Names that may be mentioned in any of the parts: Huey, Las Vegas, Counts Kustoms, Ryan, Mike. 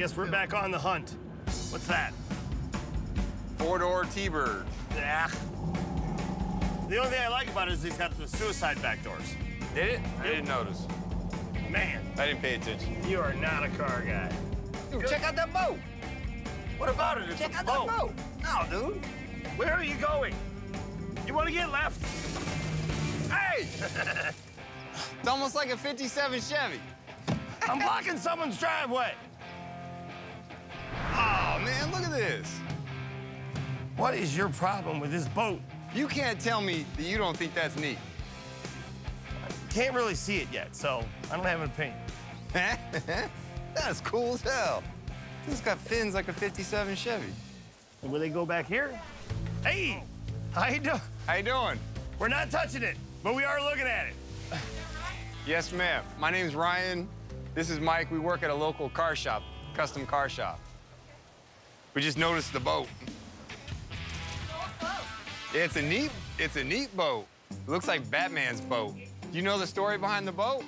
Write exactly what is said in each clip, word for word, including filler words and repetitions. guess we're back on the hunt. What's that? Four-door T-Bird. Yeah. The only thing I like about it is he's got the suicide back doors. Did it? I didn't notice. Man. I didn't pay attention. You are not a car guy. Dude, check out that boat. What about it? It's check out that boat. No, dude. Where are you going? You want to get left? Hey! It's almost like a fifty-seven Chevy. I'm blocking someone's driveway. Oh, man, look at this. What is your problem with this boat? You can't tell me that you don't think that's neat. I can't really see it yet, so I don't have an opinion. That's cool as hell. It's got fins like a fifty-seven Chevy. And will they go back here? Hey, how you doing? How you doing? We're not touching it, but we are looking at it. Yes, ma'am. My name's Ryan. This is Mike. We work at a local car shop, custom car shop. We just noticed the boat. It's a neat, it's a neat boat. It looks like Batman's boat. Do you know the story behind the boat?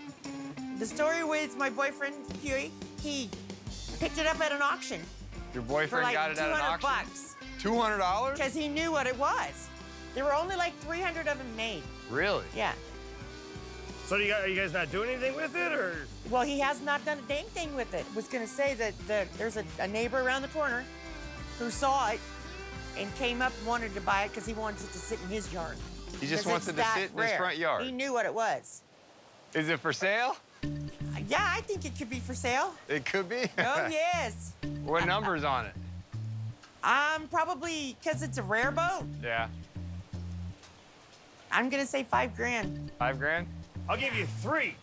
The story was my boyfriend, Huey. He picked it up at an auction. Your boyfriend like got it at an auction? Bucks. two hundred dollars? Because he knew what it was. There were only like three hundred of them made. Really? Yeah. So do you guys, are you guys not doing anything with it, or? Well, he has not done a dang thing with it. I was going to say that the, there's a, a neighbor around the corner who saw it and came up and wanted to buy it because he wanted it to sit in his yard. He just wants it to sit in his front yard. He knew what it was. Is it for sale? Yeah, I think it could be for sale. It could be? Oh, yes. What number's on it? Um, probably because it's a rare boat. Yeah. I'm going to say five grand. Five grand? I'll give you three.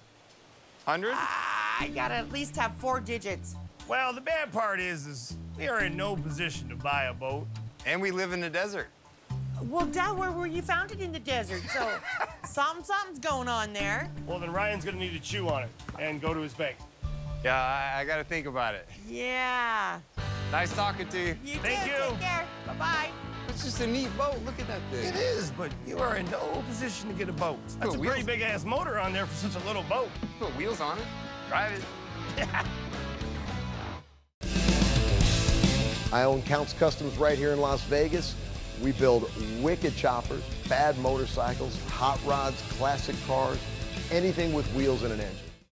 Hundred? I got to at least have four digits. Well, the bad part is, is we are in no position to buy a boat. And we live in the desert. Well, Delaware, where you found it in the desert, so something, something's going on there. Well, then Ryan's gonna need to chew on it and go to his bank. Yeah, I, I gotta think about it. Yeah. Nice talking to you. You Thank too. You. Take care. Bye-bye. It's just a neat boat. Look at that thing. It is, but you are in no position to get a boat. That's a pretty big-ass motor on there for such a little boat. Put wheels on it. Drive it. Yeah. I own Counts Customs right here in Las Vegas. We build wicked choppers, bad motorcycles, hot rods, classic cars, anything with wheels and an engine.